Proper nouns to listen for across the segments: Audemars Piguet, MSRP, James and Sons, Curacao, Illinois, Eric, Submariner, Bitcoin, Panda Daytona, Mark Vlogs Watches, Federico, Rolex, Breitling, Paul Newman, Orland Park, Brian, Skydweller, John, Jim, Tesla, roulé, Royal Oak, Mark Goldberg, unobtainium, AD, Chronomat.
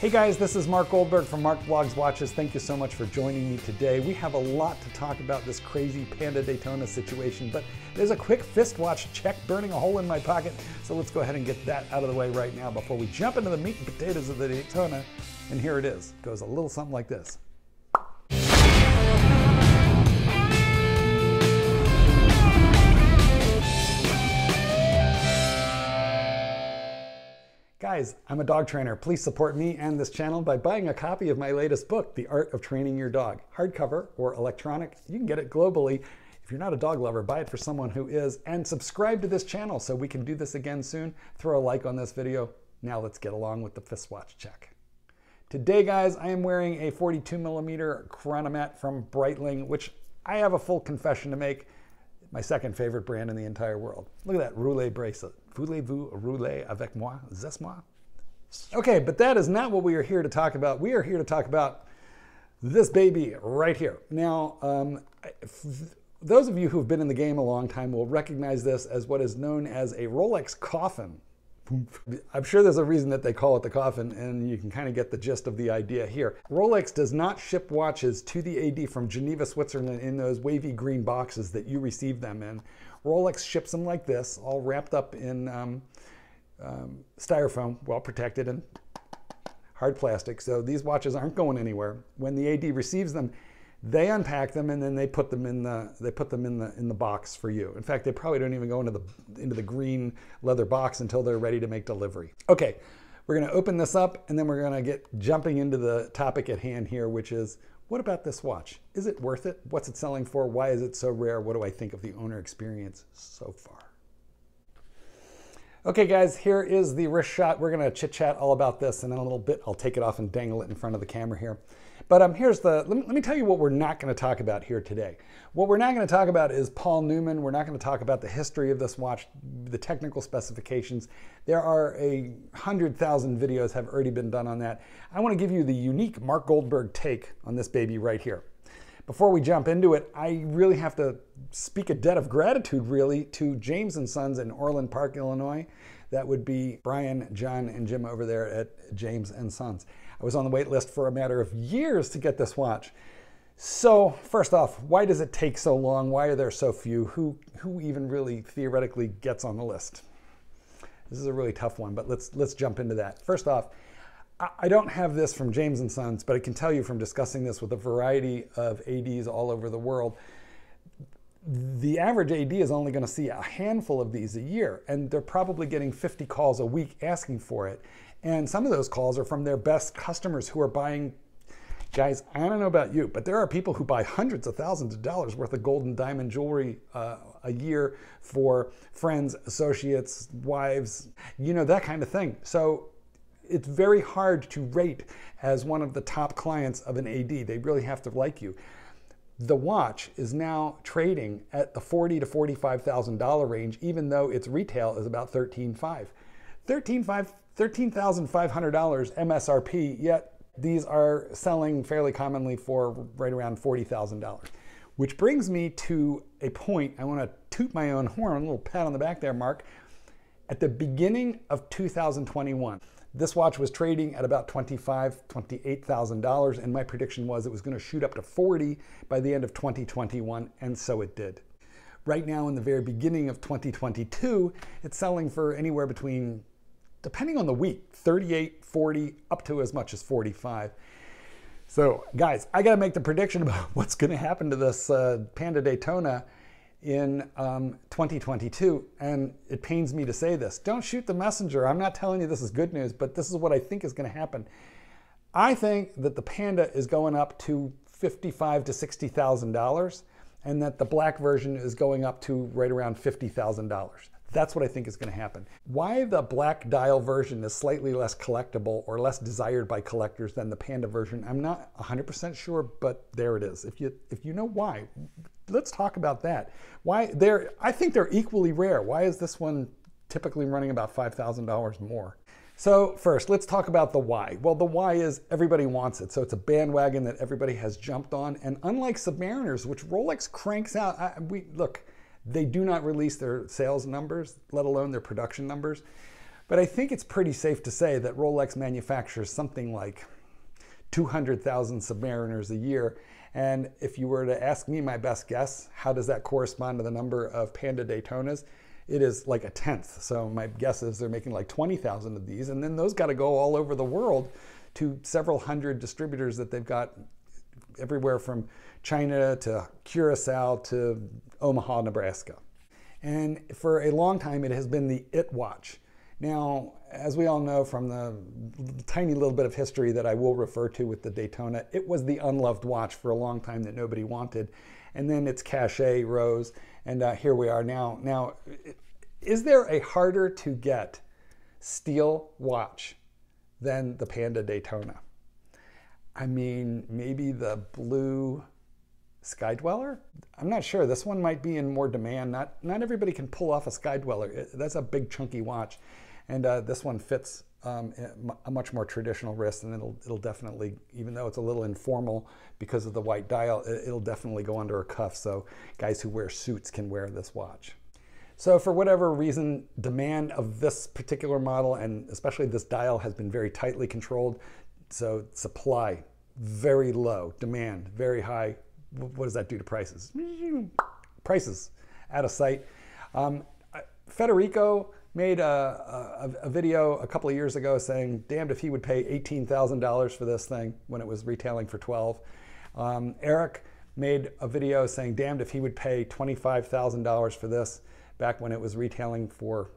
Hey guys, this is Mark Goldberg from Mark Vlogs Watches. Thank you so much for joining me today. We have a lot to talk about this crazy Panda Daytona situation, but there's a quick wristwatch check burning a hole in my pocket, so let's go ahead and get that out of the way right now before we jump into the meat and potatoes of the Daytona. And here it is. It goes a little something like this. Guys, I'm a dog trainer. Please support me and this channel by buying a copy of my latest book, The Art of Training Your Dog. Hardcover or electronic, you can get it globally. If you're not a dog lover, buy it for someone who is, and subscribe to this channel so we can do this again soon. Throw a like on this video. Now let's get along with the wristwatch check. Today, guys, I am wearing a 42mm chronomat from Breitling, which I have a full confession to make. My second favorite brand in the entire world. Look at that roulé bracelet. Voulez-vous rouler avec moi? C'est moi? Okay, but that is not what we are here to talk about. We are here to talk about this baby right here. Now, those of you who've been in the game a long time will recognize this as what is known as a Rolex coffin. I'm sure there's a reason that they call it the coffin, and you can kind of get the gist of the idea here. Rolex does not ship watches to the AD from Geneva, Switzerland in those wavy green boxes that you receive them in. Rolex ships them like this, all wrapped up in styrofoam, well protected and hard plastic. So these watches aren't going anywhere. When the AD receives them, they unpack them and then they put them in the box for you. In fact, they probably don't even go into the green leather box until they're ready to make delivery. Okay, we're going to open this up and then we're going to get jumping into the topic at hand here, which is what about this watch? Is it worth it? What's it selling for? Why is it so rare? What do I think of the owner experience so far? Okay guys, here is the wrist shot. We're going to chit chat all about this and in a little bit I'll take it off and dangle it in front of the camera here. But let me tell you what we're not going to talk about here today. What we're not going to talk about is Paul Newman. We're not going to talk about the history of this watch, the technical specifications. There are 100,000 videos have already been done on that. I want to give you the unique Mark Goldberg take on this baby right here. Before we jump into it, I really have to speak a debt of gratitude really to James and Sons in Orland Park, Illinois. That would be Brian, John, and Jim over there at James and Sons. I was on the wait list for a matter of years to get this watch. So first off, why does it take so long? Why are there so few? Who even really theoretically gets on the list? This is a really tough one, but let's jump into that. First off, I don't have this from James and Sons, but I can tell you from discussing this with a variety of ADs all over the world, the average AD is only going to see a handful of these a year, and they're probably getting 50 calls a week asking for it. And some of those calls are from their best customers who are buying, guys, I don't know about you, but there are people who buy hundreds of thousands of dollars worth of gold and diamond jewelry a year for friends, associates, wives, you know, that kind of thing. So it's very hard to rate as one of the top clients of an AD. They really have to like you. The watch is now trading at the $40,000 to $45,000 range, even though its retail is about $13,500. $13,500 MSRP, yet these are selling fairly commonly for right around $40,000. Which brings me to a point, I want to toot my own horn, a little pat on the back there, Mark. At the beginning of 2021, this watch was trading at about $25,000, $28,000, and my prediction was it was going to shoot up to $40,000 by the end of 2021, and so it did. Right now, in the very beginning of 2022, it's selling for anywhere between, depending on the week, $38,000, $40,000, up to as much as $45,000. So, guys, I got to make the prediction about what's going to happen to this Panda Daytona in 2022, and it pains me to say this. Don't shoot the messenger. I'm not telling you this is good news, but this is what I think is going to happen. I think that the Panda is going up to $55,000 to $60,000, and that the black version is going up to right around $50,000. That's what I think is going to happen. Why the black dial version is slightly less collectible or less desired by collectors than the Panda version, I'm not 100% sure, but there it is. If you know why, let's talk about that. Why they're, I think they're equally rare. Why is this one typically running about $5,000 more? So first, let's talk about the why. Well, the why is everybody wants it. So it's a bandwagon that everybody has jumped on. And unlike Submariners, which Rolex cranks out, look, they do not release their sales numbers, let alone their production numbers. But I think it's pretty safe to say that Rolex manufactures something like 200,000 Submariners a year. And if you were to ask me my best guess, how does that correspond to the number of Panda Daytonas? It is like a tenth. So my guess is they're making like 20,000 of these. And then those got to go all over the world to several hundred distributors that they've got everywhere from China to Curacao to Omaha, Nebraska. And for a long time, it has been the it watch. Now, as we all know from the tiny little bit of history that I will refer to with the Daytona, it was the unloved watch for a long time that nobody wanted. And then its cachet rose, and here we are now. Now, is there a harder to get steel watch than the Panda Daytona? I mean, maybe the blue Skydweller? I'm not sure. This one might be in more demand. Not everybody can pull off a Skydweller. That's a big chunky watch. And this one fits a much more traditional wrist, and it'll definitely, even though it's a little informal because of the white dial, it'll definitely go under a cuff. So guys who wear suits can wear this watch. So for whatever reason, demand of this particular model, and especially this dial, has been very tightly controlled. So supply, very low. Demand, very high. What does that do to prices? Prices out of sight. Federico made a video a couple of years ago saying, damned if he would pay $18,000 for this thing when it was retailing for $12,000. Eric made a video saying, damned if he would pay $25,000 for this back when it was retailing for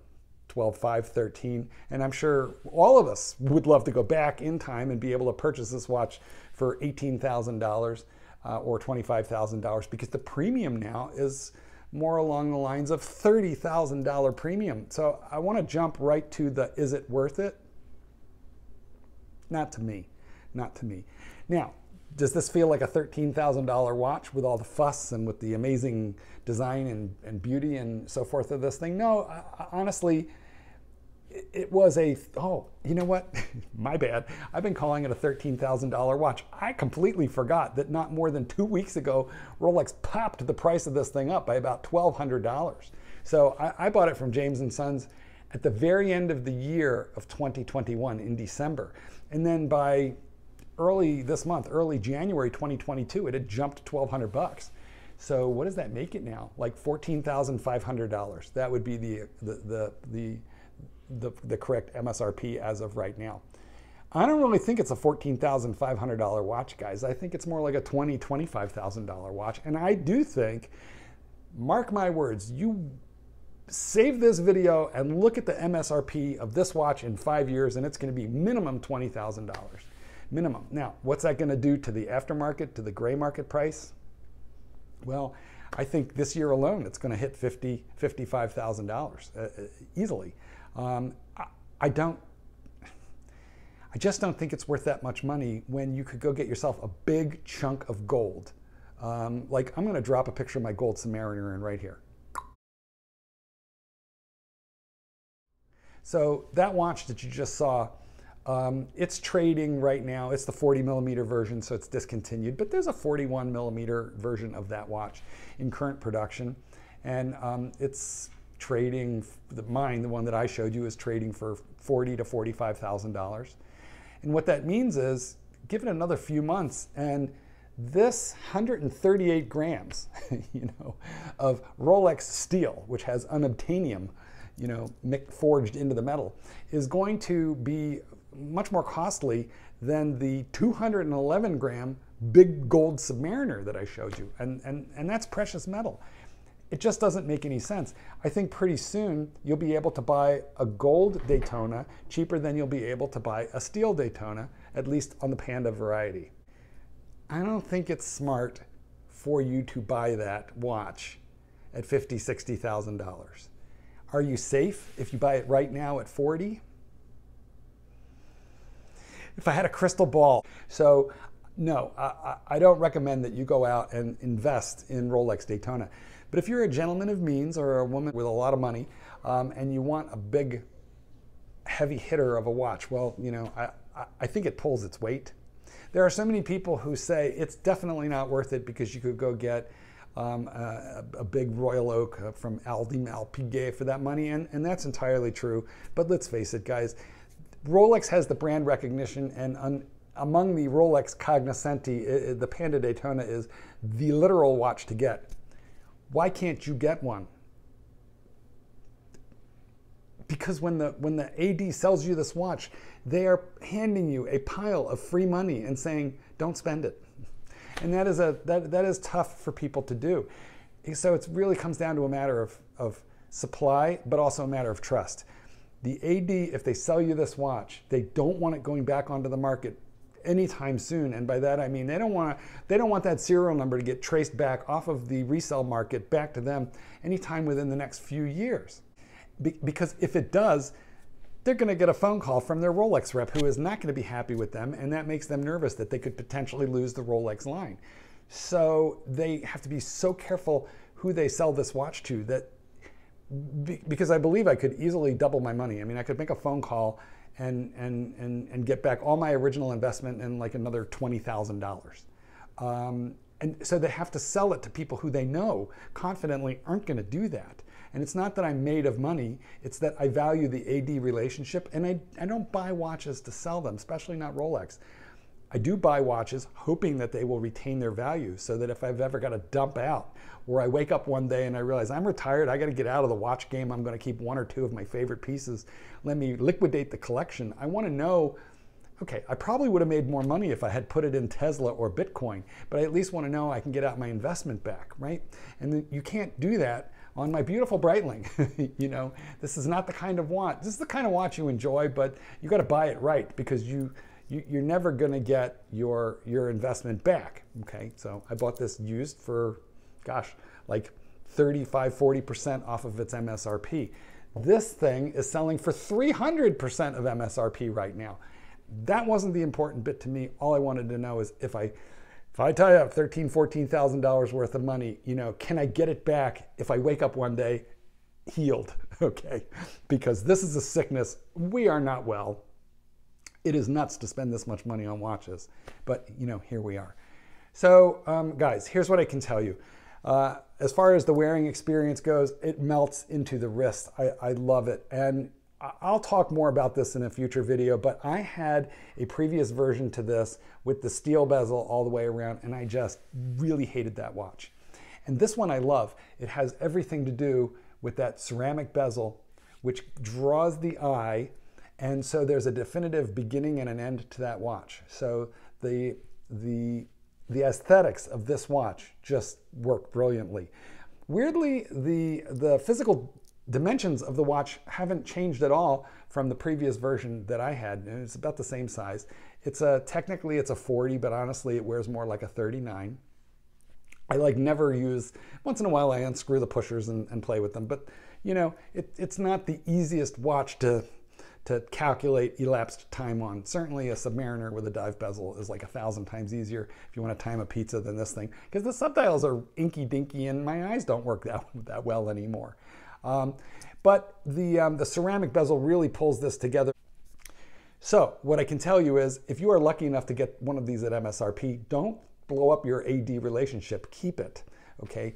$12,500, $13,000. And I'm sure all of us would love to go back in time and be able to purchase this watch for $18,000. Or $25,000, because the premium now is more along the lines of $30,000 premium. So I want to jump right to the, is it worth it? Not to me, not to me. Now, does this feel like a $13,000 watch with all the fuss and with the amazing design and beauty and so forth of this thing? No, honestly, it was a, oh, you know what? My bad. I've been calling it a $13,000 watch. I completely forgot that not more than 2 weeks ago, Rolex popped the price of this thing up by about $1,200. So I bought it from James and Sons at the very end of the year of 2021 in December. And then by early this month, early January 2022, it had jumped $1,200. So what does that make it now? Like $14,500. That would be the correct MSRP as of right now. I don't really think it's a $14,500 watch, guys. I think it's more like a $20,000, $25,000 watch. And I do think, mark my words, you save this video and look at the MSRP of this watch in 5 years, and it's going to be minimum $20,000. Minimum. Now, what's that going to do to the aftermarket, to the gray market price? Well, I think this year alone, it's going to hit $50,000, $55,000 easily. I just don't think it's worth that much money when you could go get yourself a big chunk of gold. Like, I'm going to drop a picture of my gold Submariner in right here. So that watch that you just saw, it's trading right now. It's the 40mm version, so it's discontinued, but there's a 41mm version of that watch in current production. And it's trading, the one that I showed you, is trading for $40,000 to $45,000. And what that means is, give it another few months, and this 138 grams, you know, of Rolex steel, which has unobtainium, you know, forged into the metal, is going to be much more costly than the 211 gram big gold Submariner that I showed you. And that's precious metal. It just doesn't make any sense. I think pretty soon you'll be able to buy a gold Daytona cheaper than you'll be able to buy a steel Daytona, at least on the Panda variety. I don't think it's smart for you to buy that watch at $50,000, $60,000. Are you safe if you buy it right now at $40,000? If I had a crystal ball. So no, I don't recommend that you go out and invest in Rolex Daytona. But if you're a gentleman of means or a woman with a lot of money and you want a big, heavy hitter of a watch, well, you know, I think it pulls its weight. There are so many people who say it's definitely not worth it because you could go get a big Royal Oak from Audemars Piguet for that money, and that's entirely true. But let's face it, guys, Rolex has the brand recognition, and among the Rolex cognoscenti, the Panda Daytona is the literal watch to get. Why can't you get one? Because when the AD sells you this watch, they are handing you a pile of free money and saying, don't spend it. And that is that is tough for people to do. So it really comes down to a matter of supply, but also a matter of trust. The AD, if they sell you this watch, they don't want it going back onto the market anytime soon. And by that I mean they don't want that serial number to get traced back off of the resale market back to them anytime within the next few years. Because if it does, they're going to get a phone call from their Rolex rep who is not going to be happy with them, and that makes them nervous that they could potentially lose the Rolex line. So they have to be so careful who they sell this watch to, that because I believe I could easily double my money. I mean, I could make a phone call and get back all my original investment and like another $20,000. And so they have to sell it to people who they know confidently aren't going to do that. And it's not that I'm made of money, it's that I value the AD relationship, and I don't buy watches to sell them, especially not Rolex. I do buy watches hoping that they will retain their value, so that if I've ever got to dump out, or I wake up one day and I realize I'm retired, I got to get out of the watch game, I'm going to keep one or two of my favorite pieces, let me liquidate the collection. I want to know, okay, I probably would have made more money if I had put it in Tesla or Bitcoin, but I at least want to know I can get out my investment back, right? And you can't do that on my beautiful Breitling. You know, this is not the kind of watch. This is the kind of watch you enjoy, but you got to buy it right, because you're never going to get your investment back. Okay, so I bought this used for, gosh, like 35, 40% off of its MSRP. This thing is selling for 300% of MSRP right now. That wasn't the important bit to me. All I wanted to know is if I tie up $13,000, $14,000 worth of money, you know, can I get it back if I wake up one day healed, okay? Because this is a sickness. We are not well. It is nuts to spend this much money on watches, but, you know, here we are. So, guys, here's what I can tell you. As far as the wearing experience goes, it melts into the wrist. I love it. And I'll talk more about this in a future video, but I had a previous version to this with the steel bezel all the way around, and I just really hated that watch. And this one I love. It has everything to do with that ceramic bezel, which draws the eye, and so there's a definitive beginning and an end to that watch. So the aesthetics of this watch just work brilliantly. Weirdly, the physical dimensions of the watch haven't changed at all from the previous version that I had, and it's about the same size. It's technically it's a 40, but honestly it wears more like a 39. I like never use, once in a while I unscrew the pushers and play with them, but you know, it's not the easiest watch to calculate elapsed time on. Certainly a Submariner with a dive bezel is like 1,000 times easier if you want to time a pizza than this thing, because the subdials are inky dinky and my eyes don't work that well anymore. But the ceramic bezel really pulls this together. So what I can tell you is, if you are lucky enough to get one of these at MSRP, don't blow up your AD relationship. Keep it, okay?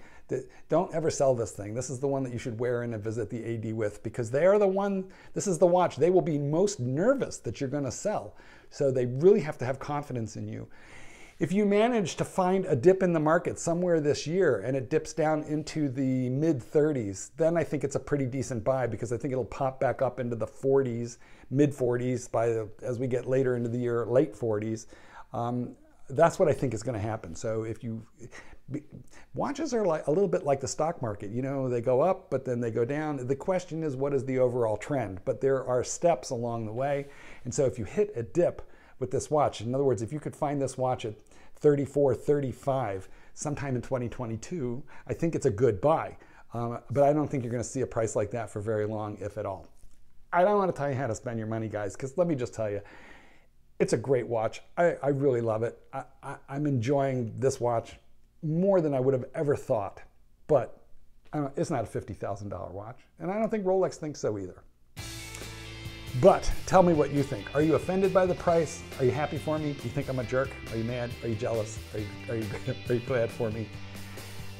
Don't ever sell this thing. This is the one that you should wear in and visit the AD with, because they are the one, this is the watch they will be most nervous that you're gonna sell. So they really have to have confidence in you. If you manage to find a dip in the market somewhere this year and it dips down into the mid 30s, then I think it's a pretty decent buy, because I think it'll pop back up into the 40s, mid 40s as we get later into the year, late 40s. That's what I think is going to happen. So if you, watches are like a little bit like the stock market, you know, they go up, but then they go down. The question is, what is the overall trend? But there are steps along the way. And so if you hit a dip with this watch, in other words, if you could find this watch at 34, 35, sometime in 2022, I think it's a good buy. But I don't think you're gonna see a price like that for very long, if at all. I don't wanna tell you how to spend your money, guys, because let me just tell you, it's a great watch. I really love it. I'm enjoying this watch more than I would have ever thought, but it's not a $50,000 watch. And I don't think Rolex thinks so either. But tell me what you think. Are you offended by the price? Are you happy for me? Do you think I'm a jerk? Are you mad? Are you jealous? Are you glad for me?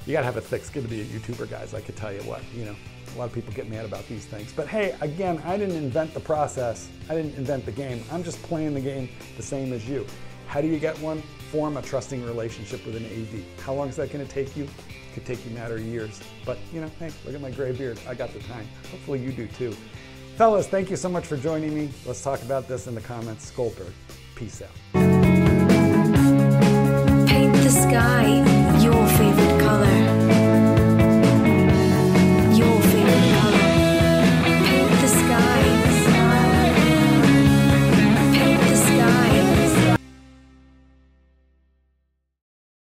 You gotta have a thick skin to be a YouTuber, guys. I could tell you what, you know, a lot of people get mad about these things. But hey, again, I didn't invent the process. I didn't invent the game. I'm just playing the game the same as you. How do you get one? Form a trusting relationship with an AD. How long is that gonna take you? It could take you a matter of years. But you know, hey, look at my gray beard. I got the time. Hopefully you do too. Fellas, thank you so much for joining me. Let's talk about this in the comments. Goldberg, peace out.